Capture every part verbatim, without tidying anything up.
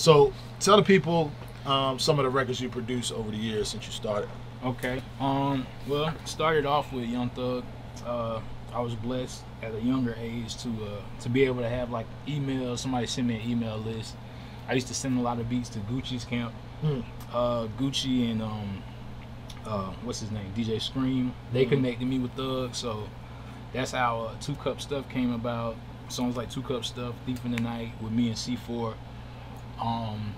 So tell the people um, some of the records you produced over the years since you started. Okay. Um. Well, started off with Young Thug. Uh, I was blessed at a younger age to uh, to be able to have like emails. Somebody sent me an email list. I used to send a lot of beats to Gucci's camp. Hmm. Uh, Gucci and um, uh, what's his name? D J Scream. They hmm. connected me with Thug, so that's how uh, Two Cup Stuff came about. Songs like Two Cup Stuff, Thief in the Night with me and C four. Um,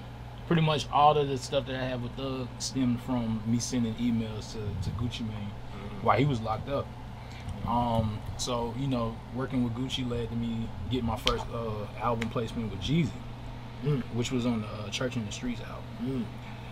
pretty much all of the stuff that I have with Thug stemmed from me sending emails to, to Gucci Mane while he was locked up. Um, so, you know, working with Gucci led to me getting my first uh, album placement with Jeezy, mm. which was on the uh, Church in the Streets album. Mm.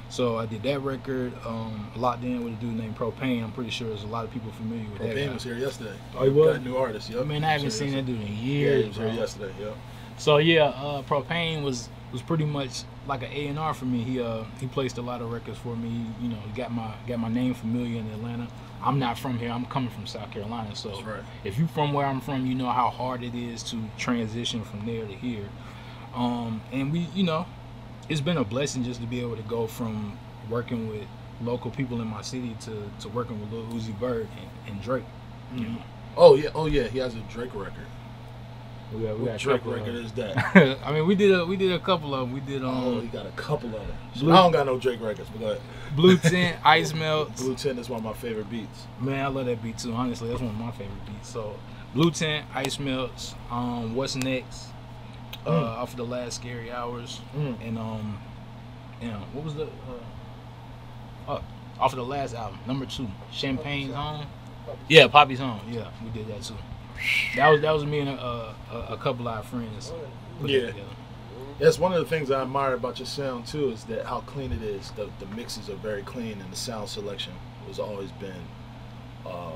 So I did that record, um, locked in with a dude named Propane. I'm pretty sure there's a lot of people familiar with Propane that. Propane was here yesterday. Oh, he was? Got a new artist, yeah. I mean, I haven't seen that dude in years. Yeah, he was here yesterday, yeah. So yeah, uh, Propane was was pretty much like an A and R for me. He uh he placed a lot of records for me. You know, got my got my name familiar in Atlanta. I'm not from here. I'm coming from South Carolina. So that's right. If you're from where I'm from, you know how hard it is to transition from there to here. Um, and we, you know, it's been a blessing just to be able to go from working with local people in my city to to working with Lil Uzi Vert and, and Drake. Mm-hmm. You know? Oh yeah, oh yeah, he has a Drake record. We got, we got Drake record is that? I mean, we did a we did a couple of them. We did um. Oh, he got a couple of them. Blue, I don't got no Drake records, but go ahead. Blue Tint, Ice Melts. Blue Tint is one of my favorite beats. Man, I love that beat too. Honestly, that's one of my favorite beats. So, Blue Tint, Ice Melts. Um, What's Next? Mm. Uh, off of the last Scary Hours, mm. and um, and what was the? Uh, oh, off of the last album, number two, Champagne's Home. Poppy's yeah, Poppy's Home. Yeah, we did that too. That was that was me and a, a, a couple of our friends. Yeah, that's one of the things I admire about your sound too, is that how clean it is. The, the mixes are very clean, and the sound selection has always been uh,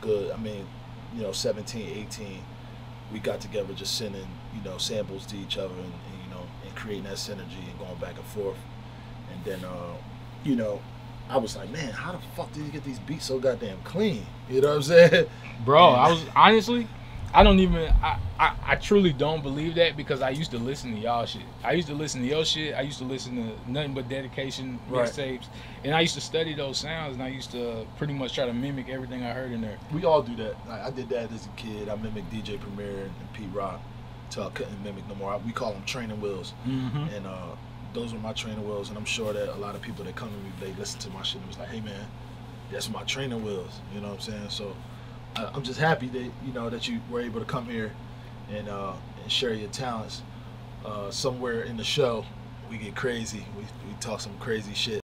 good. I mean, you know, seventeen, eighteen, we got together just sending you know samples to each other, and, and you know, and creating that synergy and going back and forth. And then uh, you know, I was like, man, how the fuck did you get these beats so goddamn clean? You know what I'm saying? Bro, I was honestly, I don't even, I, I, I truly don't believe that, because I used to listen to y'all shit. I used to listen to your shit. I used to listen to nothing but dedication mixtapes. Right. And I used to study those sounds, and I used to pretty much try to mimic everything I heard in there. We all do that. I, I did that as a kid. I mimicked D J Premier and P-Rock till I couldn't mimic no more. I, we call them training wheels. Mm-hmm. And, uh, those were my training wheels, and I'm sure that a lot of people that come to me, they listen to my shit and was like, hey man, that's my training wheels, you know what I'm saying? So uh, I'm just happy that you know that you were able to come here and uh, and share your talents. Uh, somewhere in the show we get crazy, we, we talk some crazy shit.